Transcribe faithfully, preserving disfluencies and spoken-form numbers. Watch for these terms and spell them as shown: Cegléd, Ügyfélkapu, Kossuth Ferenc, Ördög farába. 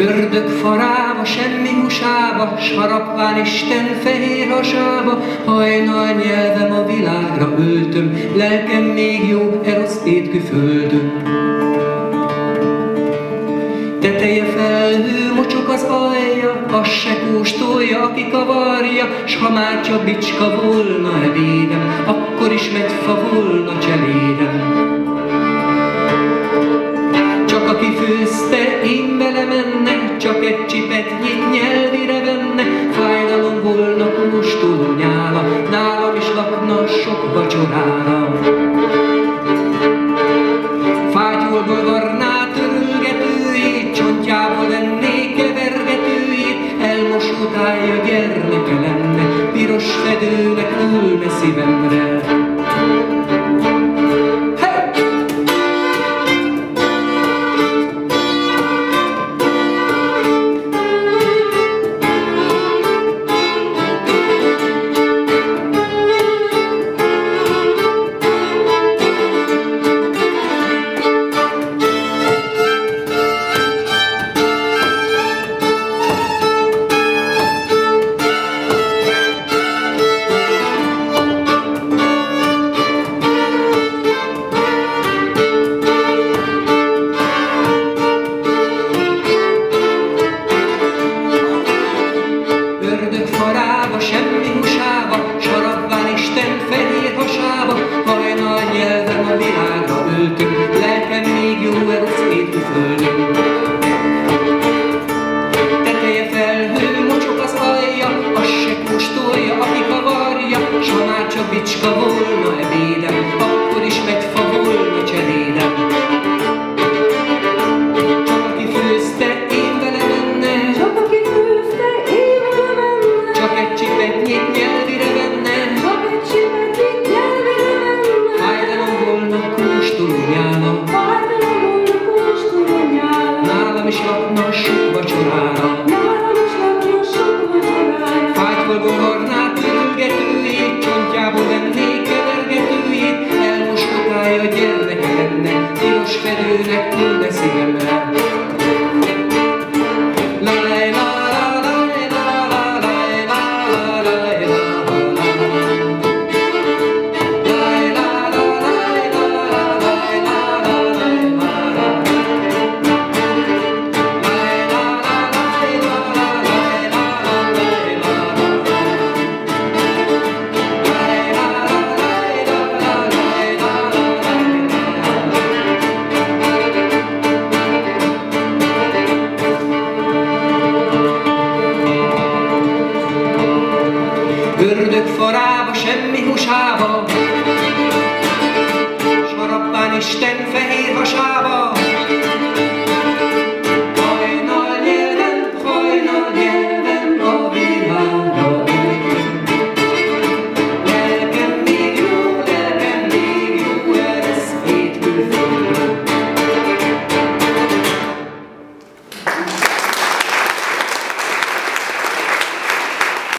Ördög farába, semmi musába, s harapván Isten fehér hasába. Hajnal nyelvem a világra öltöm, lelkem még jó erosz étkű földön. Teteje felhő, mocsok az alja, azt se kóstolja, aki kavarja, s ha már csabicska volna ebédem, akkor is medfa volna cselédem. Csak aki főzte, én belemenne, csak egy csipetnyit nyelvire venne, fájdalom volna kóstoló nyála, nálam is lakna sok vacsorára. Fátyolból varná törülgetőjét, csontjából lenné kevergetőjét, elmosó tája gyermeke lenne, piros fedőnek ülne szívemre. Ördög farába, semmi husába, s harapván Isten fehér hasába.